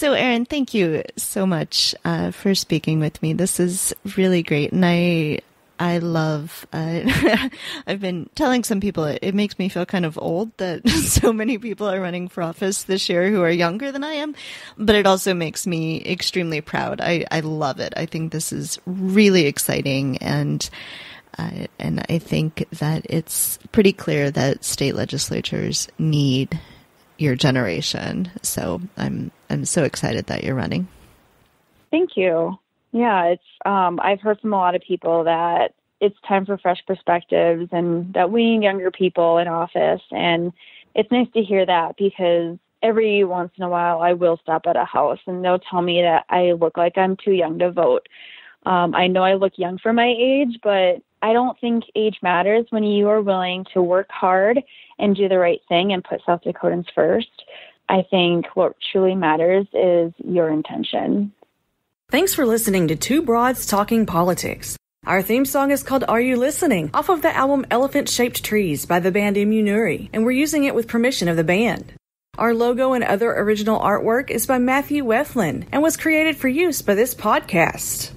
So, Erin, thank you so much for speaking with me. This is really great, and I love, I've been telling some people, it makes me feel kind of old that so many people are running for office this year who are younger than I am, but it also makes me extremely proud. I love it. I think this is really exciting, and I think that it's pretty clear that state legislatures need your generation. So I'm so excited that you're running. Thank you. Yeah, it's I've heard from a lot of people that it's time for fresh perspectives and that we need younger people in office. And it's nice to hear that, because every once in a while I will stop at a house and they'll tell me that I look like I'm too young to vote. I know I look young for my age, but I don't think age matters when you are willing to work hard and do the right thing and put South Dakotans first. I think what truly matters is your intention. Thanks for listening to Two Broads Talking Politics. Our theme song is called Are You Listening? Off of the album Elephant-Shaped Trees by the band Immunuri, and we're using it with permission of the band. Our logo and other original artwork is by Matthew Weflin and was created for use by this podcast.